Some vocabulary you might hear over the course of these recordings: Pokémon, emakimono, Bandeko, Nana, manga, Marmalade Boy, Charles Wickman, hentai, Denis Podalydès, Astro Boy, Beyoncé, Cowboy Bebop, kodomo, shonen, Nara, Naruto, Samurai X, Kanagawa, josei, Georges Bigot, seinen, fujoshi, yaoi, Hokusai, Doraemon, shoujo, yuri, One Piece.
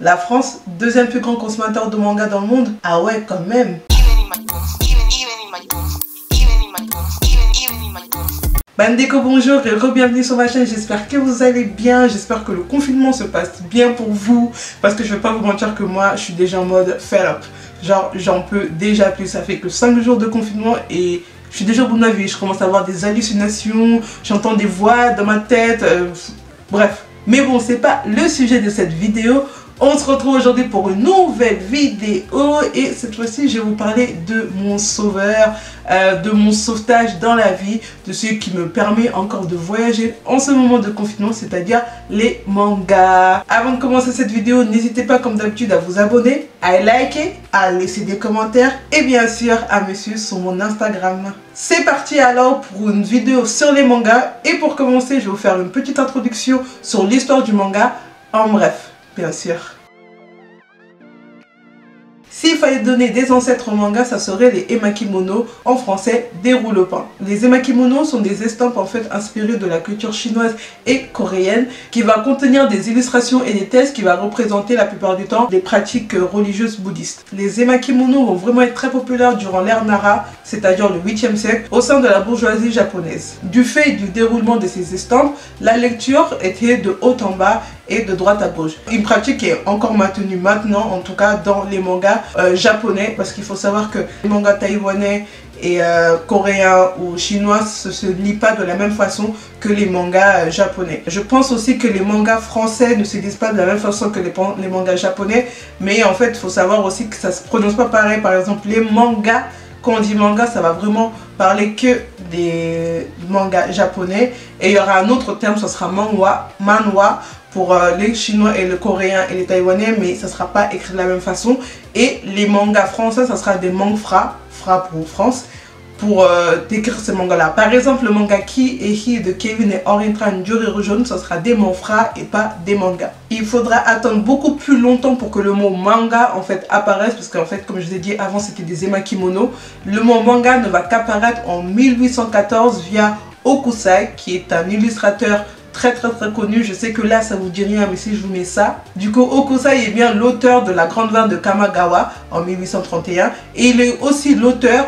La France, deuxième plus grand consommateur de manga dans le monde. Ah ouais, quand même. Bandeko, bonjour et re-bienvenue sur ma chaîne, j'espère que vous allez bien, j'espère que le confinement se passe bien pour vous, parce que je vais pas vous mentir que moi, je suis déjà en mode fed up, genre j'en peux déjà plus, ça fait que 5 jours de confinement et je suis déjà au bout de ma vie, je commence à avoir des hallucinations, j'entends des voix dans ma tête, bref. Mais bon, c'est pas le sujet de cette vidéo. On se retrouve aujourd'hui pour une nouvelle vidéo et cette fois-ci je vais vous parler de mon sauveur, de mon sauvetage dans la vie, de ce qui me permet encore de voyager en ce moment de confinement, c'est-à-dire les mangas. Avant de commencer cette vidéo, n'hésitez pas comme d'habitude à vous abonner, à liker, à laisser des commentaires et bien sûr à me suivre sur mon Instagram. C'est parti alors pour une vidéo sur les mangas et pour commencer je vais vous faire une petite introduction sur l'histoire du manga en bref. Bien sûr. S'il fallait donner des ancêtres au manga, ça serait les emakimono, en français des rouleaux-pins. Les emakimono sont des estampes en fait inspirées de la culture chinoise et coréenne qui va contenir des illustrations et des textes qui va représenter la plupart du temps des pratiques religieuses bouddhistes. Les emakimono vont vraiment être très populaires durant l'ère Nara, c'est-à-dire le 8e siècle, au sein de la bourgeoisie japonaise. Du fait du déroulement de ces estampes, la lecture était de haut en bas et de droite à gauche. Une pratique qui est encore maintenue maintenant, en tout cas dans les mangas japonais, parce qu'il faut savoir que les mangas taïwanais et coréens ou chinois se lient pas de la même façon que les mangas japonais. Je pense aussi que les mangas français ne se lisent pas de la même façon que les mangas japonais, mais en fait il faut savoir aussi que ça se prononce pas pareil. Par exemple les mangas, quand on dit manga, ça va vraiment parler que des mangas japonais et il y aura un autre terme, ce sera manhwa, manhwa pour les chinois et les coréens et les taïwanais, mais ça sera pas écrit de la même façon. Et les mangas français, ça sera des mangfra, fra pour France, pour décrire ces mangas là. Par exemple le manga Ki et Hi de Kevin et Orientran Duriru Jaune, ça sera des mangfra et pas des mangas. Il faudra attendre beaucoup plus longtemps pour que le mot manga en fait apparaisse, parce qu'en fait comme je vous ai dit avant c'était des emakimono. Le mot manga ne va qu'apparaître en 1814 via Hokusai qui est un illustrateur très connu. Je sais que là ça vous dit rien, mais si je vous mets ça, du coup Hokusai est bien l'auteur de La Grande Vague de Kanagawa en 1831 et il est aussi l'auteur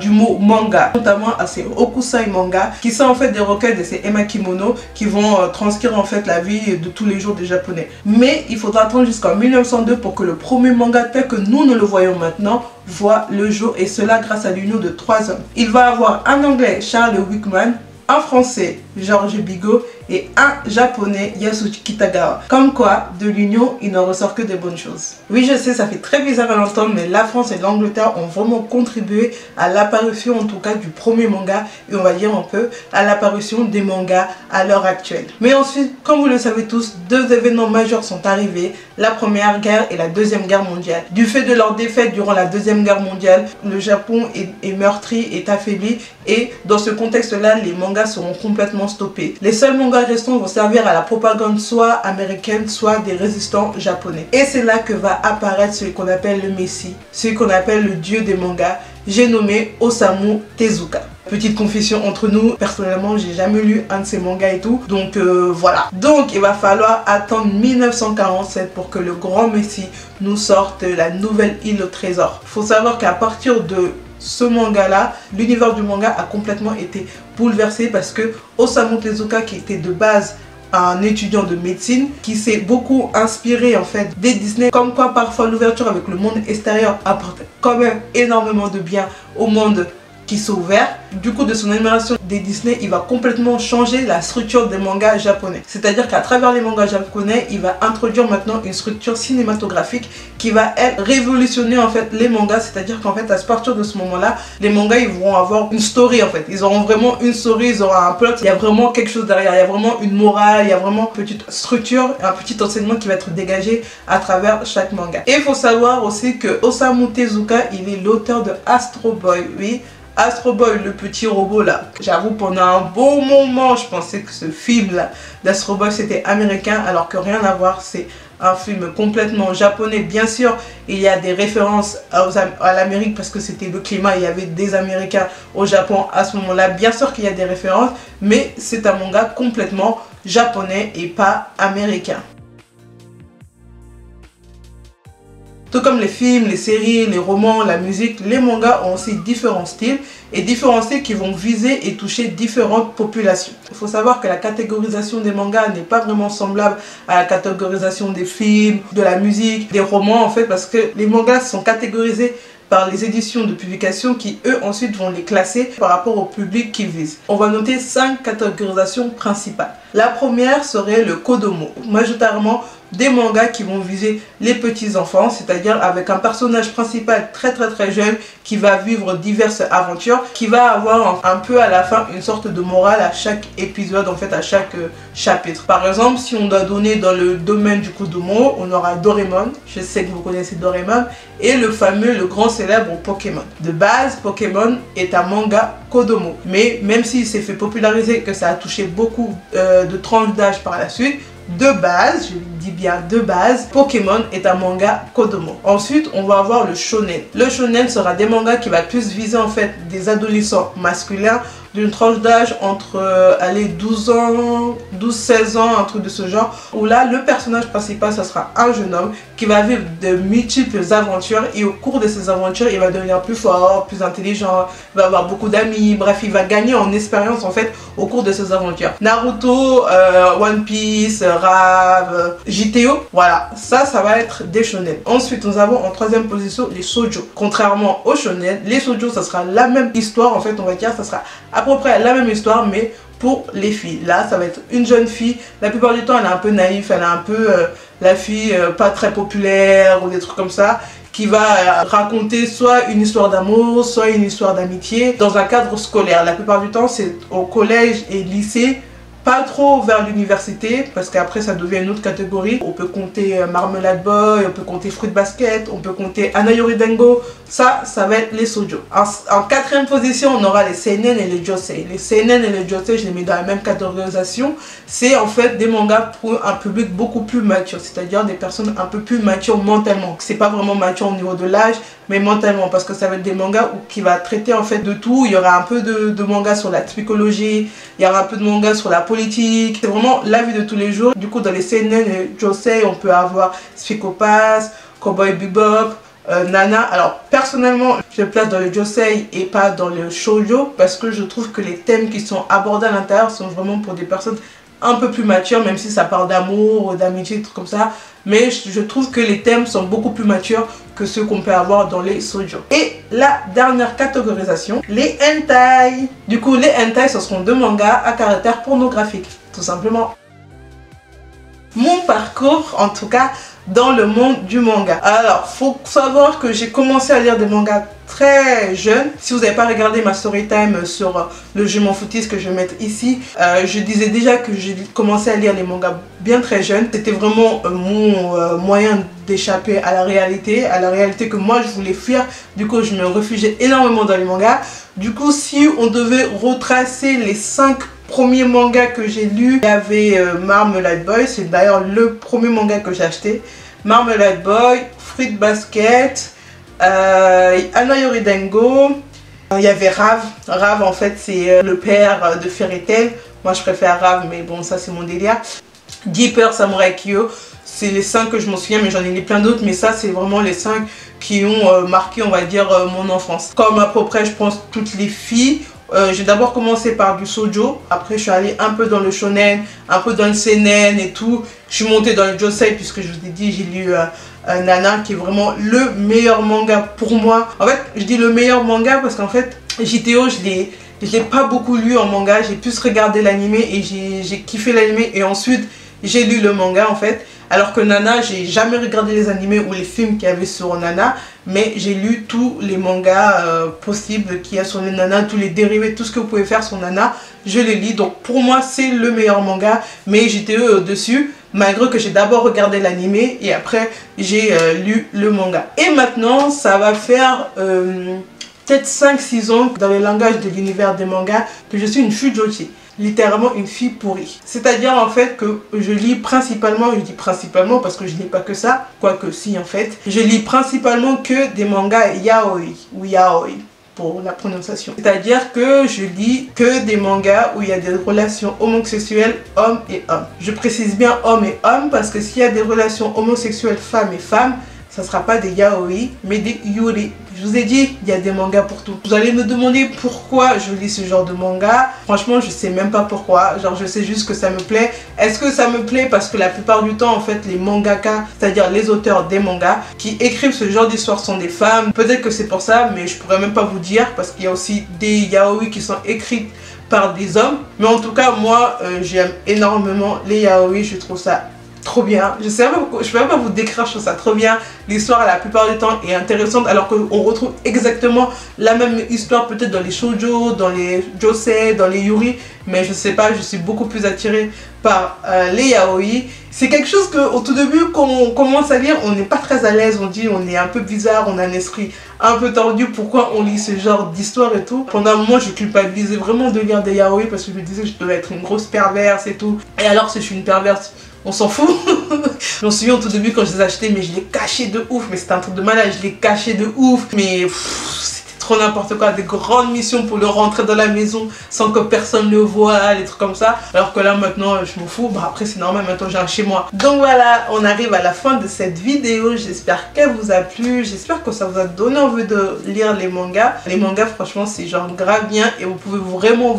du mot manga, notamment à ces Hokusai manga qui sont en fait des recueils de ces emakimono qui vont transcrire en fait la vie de tous les jours des japonais. Mais il faudra attendre jusqu'en 1902 pour que le premier manga tel que nous ne le voyons maintenant voit le jour, et cela grâce à l'union de 3 hommes. Il va avoir un anglais, Charles Wickman, un français, Georges Bigot, et un japonais, Yasushi Kitagawa. Comme quoi, de l'union, il n'en ressort que des bonnes choses. Oui, je sais, ça fait très bizarre à l'entendre, mais la France et l'Angleterre ont vraiment contribué à l'apparition, en tout cas, du premier manga, et on va dire un peu, à l'apparition des mangas à l'heure actuelle. Mais ensuite, comme vous le savez tous, deux événements majeurs sont arrivés, la Première Guerre et la Deuxième Guerre mondiale. Du fait de leur défaite durant la Deuxième Guerre mondiale, le Japon est meurtri, est affaibli, et dans ce contexte-là, les mangas seront complètement stoppés. Les seuls mangas restants vont servir à la propagande soit américaine soit des résistants japonais, et c'est là que va apparaître celui qu'on appelle le messie, celui qu'on appelle le dieu des mangas, j'ai nommé Osamu Tezuka. Petite confession entre nous, personnellement j'ai jamais lu un de ces mangas et tout, donc voilà. Donc il va falloir attendre 1947 pour que le grand messie nous sorte la nouvelle île au trésor. Faut savoir qu'à partir de ce manga là, l'univers du manga a complètement été bouleversé, parce que Osamu Tezuka, qui était de base un étudiant de médecine, qui s'est beaucoup inspiré en fait des Disney, comme quoi parfois l'ouverture avec le monde extérieur apporte quand même énormément de bien au monde qui s'est ouvert. Du coup de son admiration des Disney, il va complètement changer la structure des mangas japonais. C'est-à-dire qu'à travers les mangas japonais, il va introduire maintenant une structure cinématographique qui va elle révolutionner en fait les mangas. C'est-à-dire qu'en fait à partir de ce moment-là, les mangas ils vont avoir une story en fait. Ils auront vraiment une story, ils auront un plot, il y a vraiment quelque chose derrière, il y a vraiment une morale, il y a vraiment une petite structure, un petit enseignement qui va être dégagé à travers chaque manga. Et il faut savoir aussi que Osamu Tezuka, il est l'auteur de Astro Boy, oui. Astro Boy, le petit robot là, j'avoue pendant un bon moment je pensais que ce film là d'Astro Boy c'était américain, alors que rien à voir, c'est un film complètement japonais. Bien sûr il y a des références à l'Amérique parce que c'était le climat, il y avait des Américains au Japon à ce moment là, bien sûr qu'il y a des références, mais c'est un manga complètement japonais et pas américain. Tout comme les films, les séries, les romans, la musique, les mangas ont aussi différents styles et différents styles qui vont viser et toucher différentes populations. Il faut savoir que la catégorisation des mangas n'est pas vraiment semblable à la catégorisation des films, de la musique, des romans en fait, parce que les mangas sont catégorisés par les éditions de publication qui eux ensuite vont les classer par rapport au public qu'ils visent. On va noter 5 catégorisations principales. La première serait le Kodomo, majoritairement des mangas qui vont viser les petits enfants, c'est-à-dire avec un personnage principal très jeune qui va vivre diverses aventures, qui va avoir un peu à la fin une sorte de morale à chaque épisode, en fait à chaque chapitre. Par exemple, si on doit donner dans le domaine du Kodomo, on aura Doraemon, je sais que vous connaissez Doraemon, et le fameux, le grand célèbre Pokémon. De base, Pokémon est un manga Kodomo, mais même s'il s'est fait populariser, que ça a touché beaucoup de tranches d'âge par la suite, de base, je dis bien de base, Pokémon est un manga Kodomo. Ensuite, on va avoir le shonen. Le shonen sera des mangas qui va plus viser en fait des adolescents masculins d'une tranche d'âge entre 12 ans, 12-16 ans, un truc de ce genre, où là le personnage principal ce sera un jeune homme qui va vivre de multiples aventures et au cours de ces aventures il va devenir plus fort, plus intelligent, il va avoir beaucoup d'amis, bref il va gagner en expérience en fait au cours de ces aventures. Naruto, One Piece, Rav, JTO, voilà, ça va être des shonen. Ensuite nous avons en troisième position les shoujo. Contrairement aux shonen, les shoujo ça sera la même histoire en fait, on va dire ça sera à peu près la même histoire mais pour les filles. Là ça va être une jeune fille, la plupart du temps elle est un peu naïve, elle est un peu la fille pas très populaire ou des trucs comme ça, qui va raconter soit une histoire d'amour, soit une histoire d'amitié dans un cadre scolaire. La plupart du temps c'est au collège et lycée, pas trop vers l'université parce qu'après ça devient une autre catégorie. On peut compter Marmalade Boy, on peut compter Fruits Basket, on peut compter Dengo. Ça va être les shoujo. En quatrième position on aura les seinen et les josei. Les seinen et les josei je les mets dans la même catégorisation. C'est en fait des mangas pour un public beaucoup plus mature, c'est-à-dire des personnes un peu plus matures mentalement. C'est pas vraiment mature au niveau de l'âge mais mentalement, parce que ça va être des mangas qui va traiter en fait de tout. Il y aura un peu de mangas sur la psychologie, il y aura un peu de mangas sur la politique, c'est vraiment la vie de tous les jours. Du coup dans les seinen et josei on peut avoir Psycho-Pass, Cowboy Bebop, Nana. Alors personnellement je le place dans le josei et pas dans le shoujo parce que je trouve que les thèmes qui sont abordés à l'intérieur sont vraiment pour des personnes un peu plus matures, même si ça parle d'amour, d'amitié, trucs comme ça, mais je trouve que les thèmes sont beaucoup plus matures que ceux qu'on peut avoir dans les shoujo. Et la dernière catégorisation, les hentai. Du coup les hentai ce seront deux mangas à caractère pornographique tout simplement. Mon parcours en tout cas dans le monde du manga. Alors faut savoir que j'ai commencé à lire des mangas très jeune. Si vous n'avez pas regardé ma story time sur le jeu m'en foutiste que je vais mettre ici, je disais déjà que j'ai commencé à lire les mangas bien très jeune. C'était vraiment mon moyen d'échapper à la réalité que moi je voulais fuir. Du coup je me réfugiais énormément dans les mangas. Du coup si on devait retracer les 5 premier manga que j'ai lu, il y avait Marmalade Boy, c'est d'ailleurs le premier manga que j'ai acheté. Marmalade Boy, Fruits Basket, Dengo, il y avait Rav. Rav en fait c'est le père de Fairy Tail. Moi je préfère Rav mais bon ça c'est mon délire. Deeper, Samurai Kyo, c'est les 5 que je m'en souviens mais j'en ai lu plein d'autres mais ça c'est vraiment les 5 qui ont marqué on va dire mon enfance. Comme à peu près je pense toutes les filles. J'ai d'abord commencé par du shoujo, après je suis allée un peu dans le shonen, un peu dans le seinen et tout. Je suis montée dans le josei puisque je vous ai dit j'ai lu Nana qui est vraiment le meilleur manga pour moi. En fait je dis le meilleur manga parce qu'en fait JTO je l'ai pas beaucoup lu en manga, j'ai plus regardé l'anime et j'ai kiffé l'anime et ensuite j'ai lu le manga en fait. Alors que Nana, j'ai jamais regardé les animés ou les films qu'il y avait sur Nana, mais j'ai lu tous les mangas possibles qu'il y a sur les Nana, tous les dérivés, tout ce que vous pouvez faire sur Nana, je les lis. Donc pour moi, c'est le meilleur manga, mais j'étais au-dessus, malgré que j'ai d'abord regardé l'animé et après j'ai lu le manga. Et maintenant, ça va faire peut-être 5-6 ans dans le langage de l'univers des mangas que je suis une fujoshi. Littéralement une fille pourrie. C'est-à-dire en fait que je lis principalement, je dis principalement parce que je ne lis pas que ça, quoique si en fait, je lis principalement que des mangas yaoi ou yaoi pour la prononciation. C'est-à-dire que je lis que des mangas où il y a des relations homosexuelles homme et homme. Je précise bien homme et homme parce que s'il y a des relations homosexuelles femme et femme, ça sera pas des yaoi mais des yuri. Je vous ai dit, il y a des mangas pour tout. Vous allez me demander pourquoi je lis ce genre de manga. Franchement, je sais même pas pourquoi. Genre, je sais juste que ça me plaît. Est-ce que ça me plaît? Parce que la plupart du temps, en fait, les mangaka, c'est-à-dire les auteurs des mangas qui écrivent ce genre d'histoire sont des femmes. Peut-être que c'est pour ça, mais je pourrais même pas vous dire parce qu'il y a aussi des yaoi qui sont écrites par des hommes. Mais en tout cas, moi, j'aime énormément les yaoi. Je trouve ça trop bien, je peux même pas vous décrire, je trouve ça trop bien. L'histoire la plupart du temps est intéressante alors qu'on retrouve exactement la même histoire peut-être dans les shoujo, dans les josei, dans les yuri, mais je sais pas, je suis beaucoup plus attirée par les yaoi. C'est quelque chose que au tout début quand on commence à lire on n'est pas très à l'aise, on dit on est un peu bizarre, on a un esprit un peu tordu, pourquoi on lit ce genre d'histoire et tout. Pendant un moment je culpabilisais vraiment de lire des yaoi parce que je me disais que je devais être une grosse perverse et tout. Et alors si je suis une perverse, on s'en fout. J'en suis au tout début quand je les ai achetés, mais je les cachais de ouf, mais c'était un truc de malade, je les cachais de ouf, mais c'était trop n'importe quoi, des grandes missions pour le rentrer dans la maison sans que personne le voit, des trucs comme ça, alors que là maintenant je m'en fous, bah après c'est normal, maintenant j'ai un chez moi. Donc voilà, on arrive à la fin de cette vidéo, j'espère qu'elle vous a plu, j'espère que ça vous a donné envie de lire les mangas. Les mangas franchement c'est genre grave bien et vous pouvez vraiment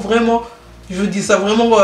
je vous dis ça vraiment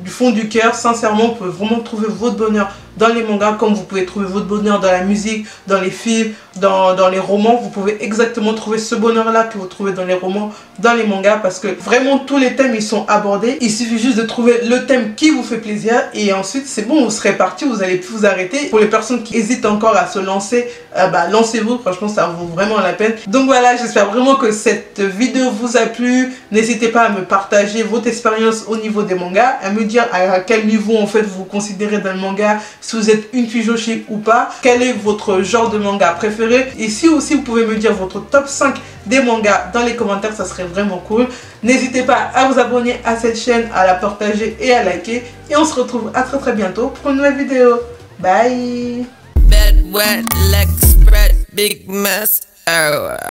du fond du cœur, sincèrement, vous pouvez vraiment trouver votre bonheur dans les mangas comme vous pouvez trouver votre bonheur dans la musique, dans les films, dans les romans. Vous pouvez exactement trouver ce bonheur-là que vous trouvez dans les romans, dans les mangas parce que vraiment tous les thèmes ils sont abordés. Il suffit juste de trouver le thème qui vous fait plaisir et ensuite c'est bon, vous serez parti, vous allez plus vous arrêter. Pour les personnes qui hésitent encore à se lancer, bah lancez-vous, franchement ça vaut vraiment la peine. Donc voilà, j'espère vraiment que cette vidéo vous a plu. N'hésitez pas à me partager votre expérience au niveau des mangas, à me dire à quel niveau en fait vous vous considérez dans le manga, si vous êtes une fujoshi ou pas, quel est votre genre de manga préféré. Et si aussi vous pouvez me dire votre top 5 des mangas dans les commentaires, ça serait vraiment cool. N'hésitez pas à vous abonner à cette chaîne, à la partager et à liker. Et on se retrouve à très très bientôt pour une nouvelle vidéo. Bye.